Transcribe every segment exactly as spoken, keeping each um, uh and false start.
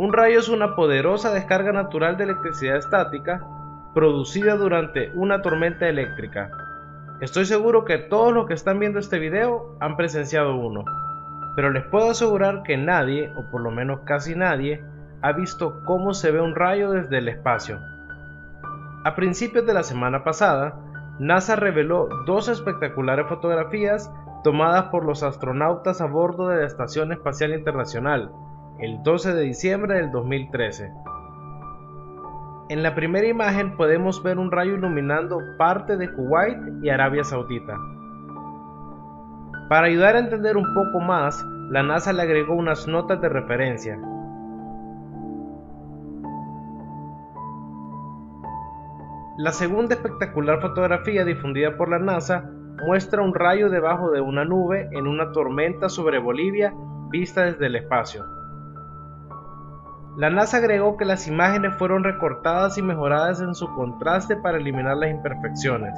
Un rayo es una poderosa descarga natural de electricidad estática producida durante una tormenta eléctrica. Estoy seguro que todos los que están viendo este video han presenciado uno, pero les puedo asegurar que nadie, o por lo menos casi nadie, ha visto cómo se ve un rayo desde el espacio. A principios de la semana pasada, NASA reveló dos espectaculares fotografías tomadas por los astronautas a bordo de la Estación Espacial Internacional el doce de diciembre del dos mil trece. En la primera imagen podemos ver un rayo iluminando parte de Kuwait y Arabia Saudita. Para ayudar a entender un poco más, la NASA le agregó unas notas de referencia. La segunda espectacular fotografía difundida por la NASA muestra un rayo debajo de una nube en una tormenta sobre Bolivia vista desde el espacio. La NASA agregó que las imágenes fueron recortadas y mejoradas en su contraste para eliminar las imperfecciones.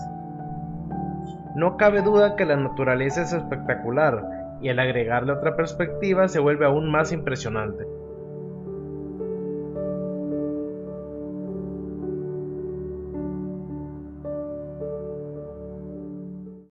No cabe duda que la naturaleza es espectacular, y al agregarle otra perspectiva se vuelve aún más impresionante.